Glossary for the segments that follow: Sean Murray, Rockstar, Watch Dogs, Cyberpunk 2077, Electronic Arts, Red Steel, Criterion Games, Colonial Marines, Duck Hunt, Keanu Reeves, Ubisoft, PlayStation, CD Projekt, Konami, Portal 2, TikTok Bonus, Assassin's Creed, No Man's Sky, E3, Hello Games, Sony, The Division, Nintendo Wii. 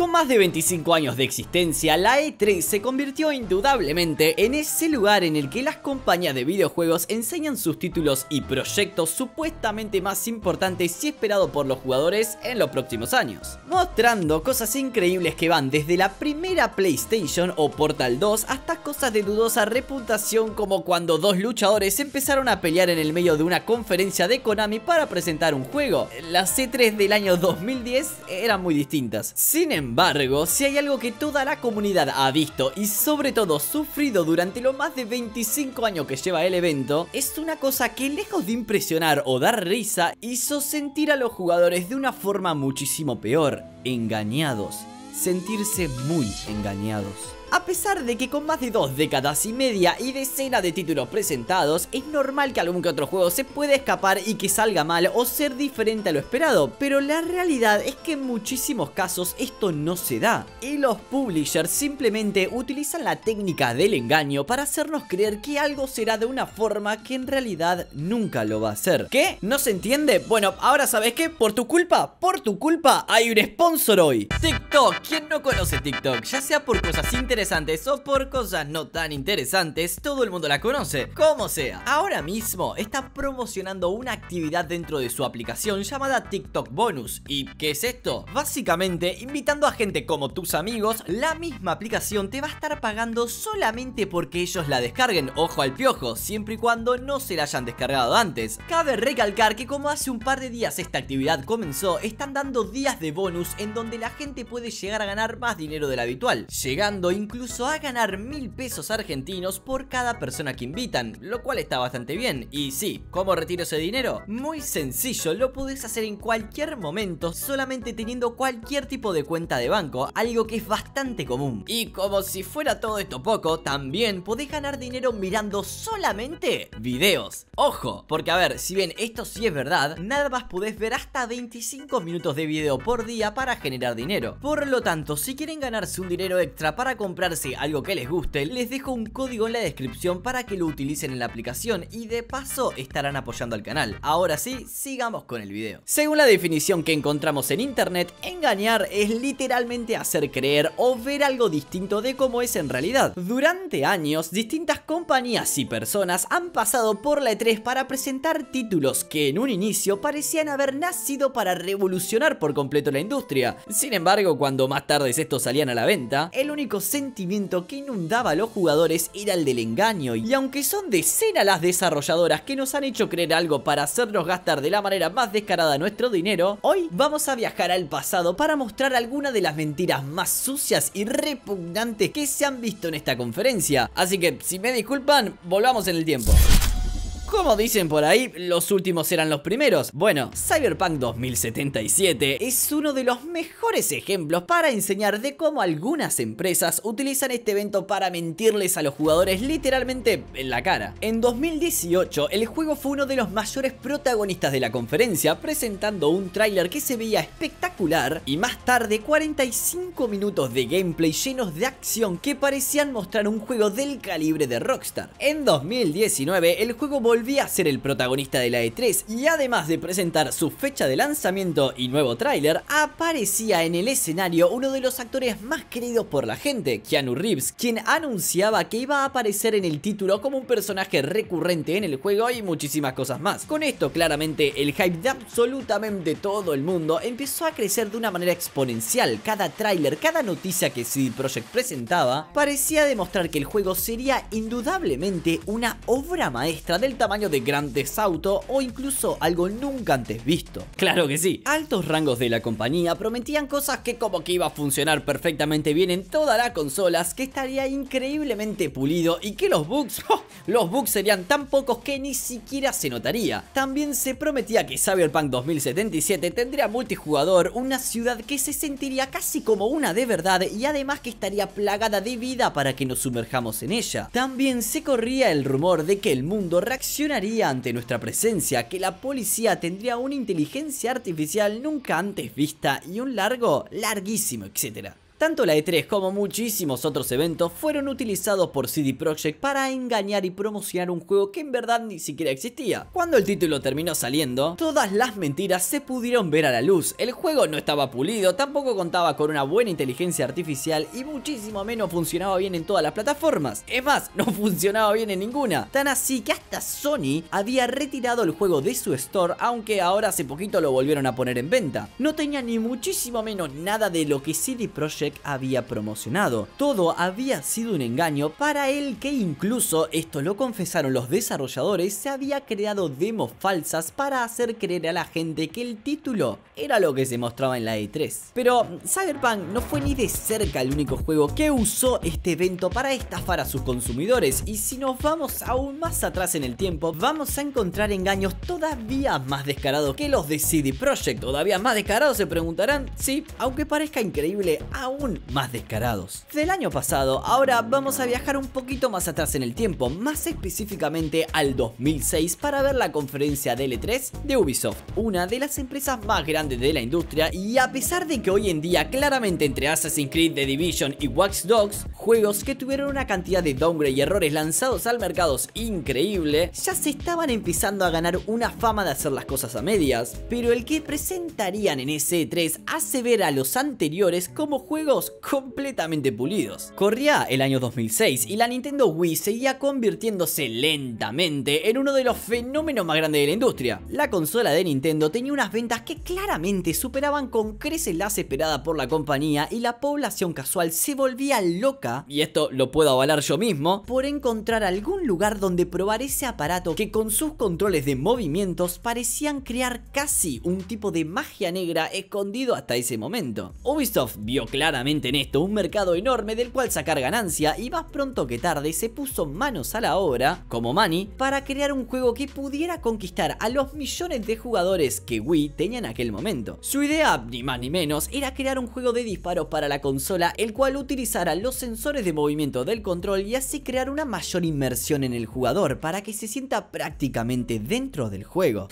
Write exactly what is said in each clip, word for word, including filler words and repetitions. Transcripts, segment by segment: Con más de veinticinco años de existencia, la E tres se convirtió indudablemente en ese lugar en el que las compañías de videojuegos enseñan sus títulos y proyectos supuestamente más importantes y esperados por los jugadores en los próximos años, mostrando cosas increíbles que van desde la primera PlayStation o Portal dos hasta cosas de dudosa reputación, como cuando dos luchadores empezaron a pelear en el medio de una conferencia de Konami para presentar un juego. Las E tres del año dos mil diez eran muy distintas. Sin embargo, Sin embargo, si hay algo que toda la comunidad ha visto y sobre todo sufrido durante los más de veinticinco años que lleva el evento, es una cosa que, lejos de impresionar o dar risa, hizo sentir a los jugadores de una forma muchísimo peor: engañados, sentirse muy engañados. A pesar de que con más de dos décadas y media y decenas de títulos presentados, es normal que algún que otro juego se pueda escapar y que salga mal o ser diferente a lo esperado, pero la realidad es que en muchísimos casos esto no se da, y los publishers simplemente utilizan la técnica del engaño para hacernos creer que algo será de una forma que en realidad nunca lo va a ser. ¿Qué? ¿No se entiende? Bueno, ahora ¿sabes qué? Por tu culpa, por tu culpa, hay un sponsor hoy. TikTok. ¿Quién no conoce TikTok? Ya sea por cosas interesantes interesantes o por cosas no tan interesantes, todo el mundo la conoce. Como sea, ahora mismo está promocionando una actividad dentro de su aplicación llamada TikTok Bonus. ¿Y qué es esto? Básicamente, invitando a gente como tus amigos, la misma aplicación te va a estar pagando solamente porque ellos la descarguen. Ojo al piojo, siempre y cuando no se la hayan descargado antes. Cabe recalcar que como hace un par de días esta actividad comenzó, están dando días de bonus en donde la gente puede llegar a ganar más dinero del habitual, llegando incluso Incluso a ganar mil pesos argentinos por cada persona que invitan, lo cual está bastante bien. Y sí, ¿cómo retiro ese dinero? Muy sencillo, lo podés hacer en cualquier momento, solamente teniendo cualquier tipo de cuenta de banco, algo que es bastante común. Y como si fuera todo esto poco, también podés ganar dinero mirando solamente videos. Ojo, porque a ver, si bien esto sí es verdad, nada más podés ver hasta veinticinco minutos de video por día para generar dinero. Por lo tanto, si quieren ganarse un dinero extra para comprar comprarse algo que les guste, les dejo un código en la descripción para que lo utilicen en la aplicación y de paso estarán apoyando al canal. Ahora sí, sigamos con el video. Según la definición que encontramos en internet, engañar es literalmente hacer creer o ver algo distinto de cómo es en realidad. Durante años, distintas compañías y personas han pasado por la E tres para presentar títulos que en un inicio parecían haber nacido para revolucionar por completo la industria. Sin embargo, cuando más tarde estos salían a la venta, el único sentido sentimiento que inundaba a los jugadores era el del engaño, y aunque son decenas las desarrolladoras que nos han hecho creer algo para hacernos gastar de la manera más descarada nuestro dinero, hoy vamos a viajar al pasado para mostrar algunas de las mentiras más sucias y repugnantes que se han visto en esta conferencia. Así que, si me disculpan, volvamos en el tiempo. Como dicen por ahí, los últimos eran los primeros. Bueno, Cyberpunk dos mil setenta y siete es uno de los mejores ejemplos para enseñar de cómo algunas empresas utilizan este evento para mentirles a los jugadores literalmente en la cara. En dos mil dieciocho, el juego fue uno de los mayores protagonistas de la conferencia, presentando un tráiler que se veía espectacular y más tarde cuarenta y cinco minutos de gameplay llenos de acción que parecían mostrar un juego del calibre de Rockstar. En dos mil diecinueve, el juego volvió Volvía a ser el protagonista de la E tres y, además de presentar su fecha de lanzamiento y nuevo tráiler, aparecía en el escenario uno de los actores más queridos por la gente, Keanu Reeves, quien anunciaba que iba a aparecer en el título como un personaje recurrente en el juego y muchísimas cosas más. Con esto, claramente, el hype de absolutamente todo el mundo empezó a crecer de una manera exponencial. Cada tráiler, cada noticia que C D Projekt presentaba parecía demostrar que el juego sería indudablemente una obra maestra del tamaño de Grand Theft Auto o incluso algo nunca antes visto. Claro que sí, altos rangos de la compañía prometían cosas que como que iba a funcionar perfectamente bien en todas las consolas, que estaría increíblemente pulido y que los bugs, oh, los bugs serían tan pocos que ni siquiera se notaría. También se prometía que Cyberpunk dos mil setenta y siete tendría multijugador, una ciudad que se sentiría casi como una de verdad y además que estaría plagada de vida para que nos sumerjamos en ella. También se corría el rumor de que el mundo reaccionó ante nuestra presencia, que la policía tendría una inteligencia artificial nunca antes vista y un largo, larguísimo, etcétera. Tanto la E tres como muchísimos otros eventos fueron utilizados por C D Projekt para engañar y promocionar un juego que en verdad ni siquiera existía. Cuando el título terminó saliendo, todas las mentiras se pudieron ver a la luz. El juego no estaba pulido, tampoco contaba con una buena inteligencia artificial y muchísimo menos funcionaba bien en todas las plataformas. Es más, no funcionaba bien en ninguna. Tan así que hasta Sony había retirado el juego de su store, aunque ahora hace poquito lo volvieron a poner en venta. No tenía ni muchísimo menos nada de lo que C D Projekt había promocionado. Todo había sido un engaño para el que, incluso esto lo confesaron los desarrolladores, se había creado demos falsas para hacer creer a la gente que el título era lo que se mostraba en la E tres. Pero Cyberpunk no fue ni de cerca el único juego que usó este evento para estafar a sus consumidores, y si nos vamos aún más atrás en el tiempo vamos a encontrar engaños todavía más descarados que los de C D Projekt. Todavía más descarados, se preguntarán. Sí, aunque parezca increíble, aún más descarados. Del año pasado, ahora vamos a viajar un poquito más atrás en el tiempo, más específicamente al dos mil seis, para ver la conferencia de E tres de Ubisoft, una de las empresas más grandes de la industria. Y a pesar de que hoy en día claramente entre Assassin's Creed, The Division y Watch Dogs, juegos que tuvieron una cantidad de downgrade y errores lanzados al mercado increíble, ya se estaban empezando a ganar una fama de hacer las cosas a medias. Pero el que presentarían en ese E tres hace ver a los anteriores como juegos completamente pulidos. Corría el año dos mil seis y la Nintendo Wii seguía convirtiéndose lentamente en uno de los fenómenos más grandes de la industria. La consola de Nintendo tenía unas ventas que claramente superaban con creces las esperadas por la compañía, y la población casual se volvía loca, y esto lo puedo avalar yo mismo, por encontrar algún lugar donde probar ese aparato que con sus controles de movimientos parecían crear casi un tipo de magia negra escondido hasta ese momento. Ubisoft vio claramente en esto un mercado enorme del cual sacar ganancia, y más pronto que tarde se puso manos a la obra, como Manny, para crear un juego que pudiera conquistar a los millones de jugadores que Wii tenía en aquel momento. Su idea, ni más ni menos, era crear un juego de disparos para la consola, el cual utilizara los sensores de movimiento del control y así crear una mayor inmersión en el jugador para que se sienta prácticamente dentro del juego.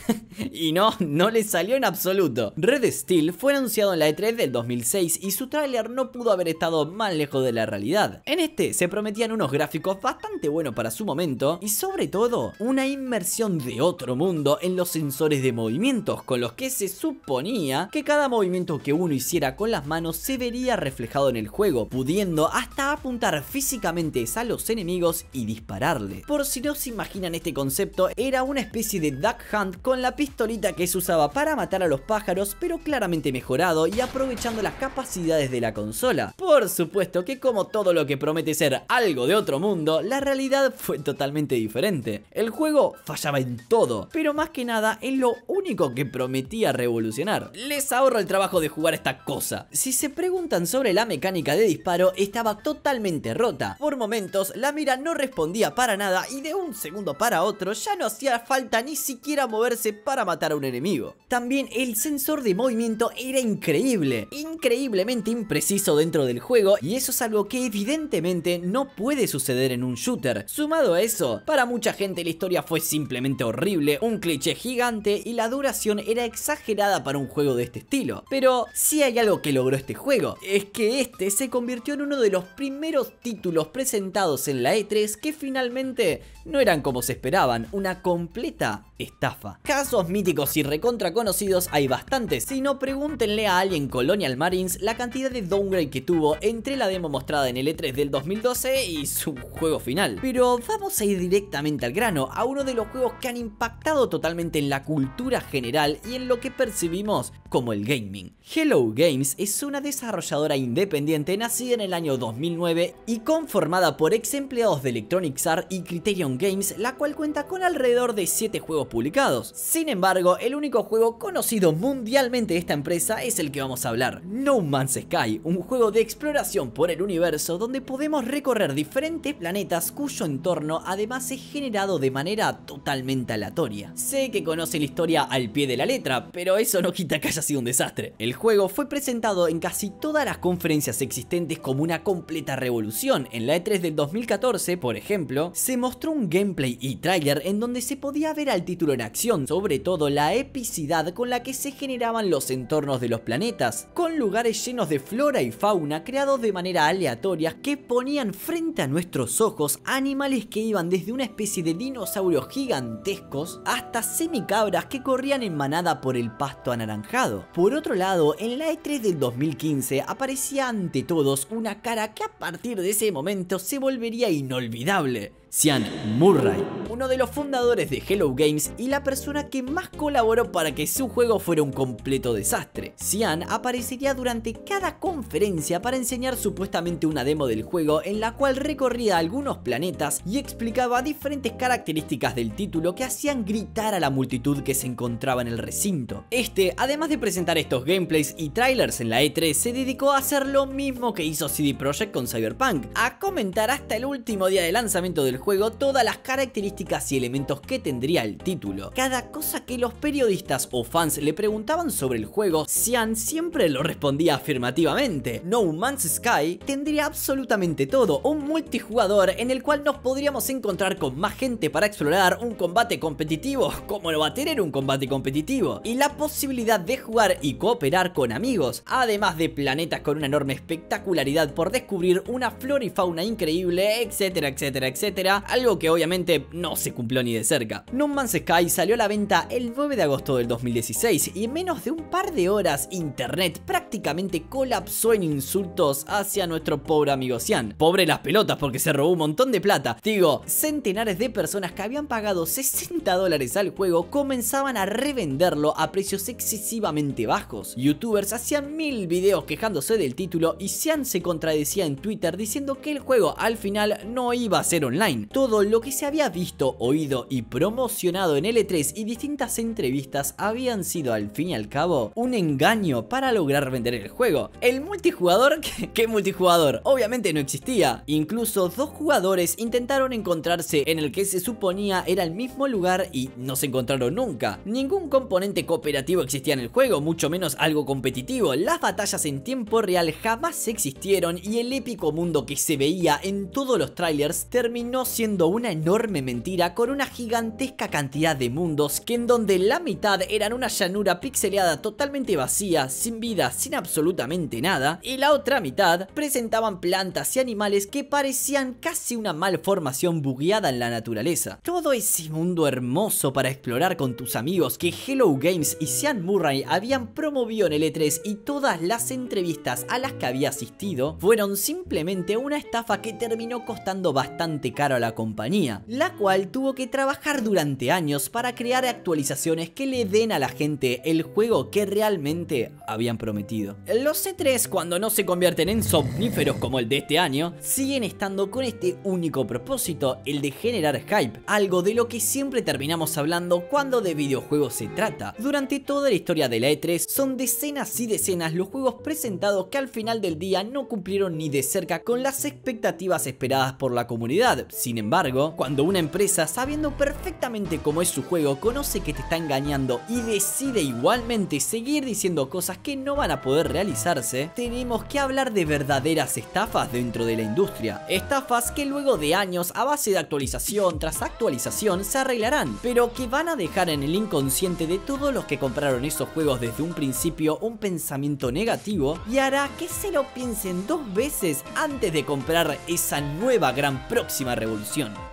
Y no, no le salió en absoluto. Red Steel fue anunciado en la E tres del dos mil seis y su tráiler no no pudo haber estado más lejos de la realidad. En este se prometían unos gráficos bastante buenos para su momento, y sobre todo una inmersión de otro mundo en los sensores de movimientos, con los que se suponía que cada movimiento que uno hiciera con las manos se vería reflejado en el juego, pudiendo hasta apuntar físicamente a los enemigos y dispararle. Por si no se imaginan este concepto, era una especie de Duck Hunt con la pistolita que se usaba para matar a los pájaros, pero claramente mejorado y aprovechando las capacidades de la consola. Consola. Por supuesto que, como todo lo que promete ser algo de otro mundo, la realidad fue totalmente diferente. El juego fallaba en todo, pero más que nada en lo único que prometía revolucionar. Les ahorro el trabajo de jugar esta cosa. Si se preguntan sobre la mecánica de disparo, estaba totalmente rota. Por momentos la mira no respondía para nada y de un segundo para otro ya no hacía falta ni siquiera moverse para matar a un enemigo. También el sensor de movimiento era increíble, increíblemente impreciso dentro del juego, y eso es algo que evidentemente no puede suceder en un shooter. Sumado a eso, para mucha gente la historia fue simplemente horrible, un cliché gigante, y la duración era exagerada para un juego de este estilo. Pero sí hay algo que logró este juego, es que este se convirtió en uno de los primeros títulos presentados en la E tres que finalmente no eran como se esperaban, una completa estafa. Casos míticos y recontra conocidos hay bastantes. Si no, pregúntenle a alguien Colonial Marines la cantidad de downgrade que tuvo entre la demo mostrada en el E tres del dos mil doce y su juego final. Pero vamos a ir directamente al grano, a uno de los juegos que han impactado totalmente en la cultura general y en lo que percibimos como el gaming. Hello Games es una desarrolladora independiente nacida en el año dos mil nueve y conformada por ex empleados de Electronic Arts y Criterion Games, la cual cuenta con alrededor de siete juegos publicados. Sin embargo, el único juego conocido mundialmente de esta empresa es el que vamos a hablar, No Man's Sky, un Un juego de exploración por el universo donde podemos recorrer diferentes planetas cuyo entorno además es generado de manera totalmente aleatoria. Sé que conoce la historia al pie de la letra, pero eso no quita que haya sido un desastre. El juego fue presentado en casi todas las conferencias existentes como una completa revolución. En la E tres del dos mil catorce, por ejemplo, se mostró un gameplay y tráiler en donde se podía ver al título en acción, sobre todo la epicidad con la que se generaban los entornos de los planetas, con lugares llenos de flora flora y fauna creados de manera aleatoria que ponían frente a nuestros ojos animales que iban desde una especie de dinosaurios gigantescos hasta semicabras que corrían en manada por el pasto anaranjado. Por otro lado, en la E tres del dos mil quince aparecía ante todos una cara que a partir de ese momento se volvería inolvidable: Sean Murray, uno de los fundadores de Hello Games y la persona que más colaboró para que su juego fuera un completo desastre. Sean aparecería durante cada conferencia para enseñar supuestamente una demo del juego en la cual recorría algunos planetas y explicaba diferentes características del título que hacían gritar a la multitud que se encontraba en el recinto. Este, además de presentar estos gameplays y trailers en la E tres, se dedicó a hacer lo mismo que hizo C D Projekt con Cyberpunk, a comentar hasta el último día de lanzamiento del juego todas las características y elementos que tendría el título. Cada cosa que los periodistas o fans le preguntaban sobre el juego, Sean siempre lo respondía afirmativamente. No Man's Sky tendría absolutamente todo: un multijugador en el cual nos podríamos encontrar con más gente para explorar, un combate competitivo, ¿cómo no va a tener un combate competitivo?, y la posibilidad de jugar y cooperar con amigos, además de planetas con una enorme espectacularidad por descubrir, una flora y fauna increíble, etcétera, etcétera, etcétera. Algo que obviamente no se cumplió ni de cerca. No Man's Sky salió a la venta el nueve de agosto del dos mil dieciséis y en menos de un par de horas internet prácticamente colapsó en insultos hacia nuestro pobre amigo Sean. Pobre las pelotas, porque se robó un montón de plata. Digo, centenares de personas que habían pagado sesenta dólares al juego comenzaban a revenderlo a precios excesivamente bajos. Youtubers hacían mil videos quejándose del título y Sean se contradecía en Twitter diciendo que el juego al final no iba a ser online. Todo lo que se había visto, oído y promocionado en L tres y distintas entrevistas habían sido al fin y al cabo un engaño para lograr vender el juego. El multijugador, ¿qué, qué multijugador? Obviamente no existía. Incluso dos jugadores intentaron encontrarse en el que se suponía era el mismo lugar y no se encontraron nunca. Ningún componente cooperativo existía en el juego, mucho menos algo competitivo. Las batallas en tiempo real jamás existieron y el épico mundo que se veía en todos los trailers terminó siendo una enorme mentira, con una gigantesca cantidad de mundos que en donde la mitad eran una llanura pixeleada totalmente vacía, sin vida, sin absolutamente nada, y la otra mitad presentaban plantas y animales que parecían casi una malformación bugueada en la naturaleza. Todo ese mundo hermoso para explorar con tus amigos que Hello Games y Sean Murray habían promovido en el E tres y todas las entrevistas a las que había asistido fueron simplemente una estafa que terminó costando bastante caro a la compañía, la cual tuvo que trabajar durante años para crear actualizaciones que le den a la gente el juego que realmente habían prometido. Los E tres, cuando no se convierten en somníferos como el de este año, siguen estando con este único propósito, el de generar hype, algo de lo que siempre terminamos hablando cuando de videojuegos se trata. Durante toda la historia de la E tres son decenas y decenas los juegos presentados que al final del día no cumplieron ni de cerca con las expectativas esperadas por la comunidad. Sin embargo, cuando una empresa, sabiendo perfectamente cómo es su juego, conoce que te está engañando y decide igualmente seguir diciendo cosas que no van a poder realizarse, tenemos que hablar de verdaderas estafas dentro de la industria. Estafas que luego de años, a base de actualización tras actualización, se arreglarán, pero que van a dejar en el inconsciente de todos los que compraron esos juegos desde un principio un pensamiento negativo y hará que se lo piensen dos veces antes de comprar esa nueva gran próxima revolución.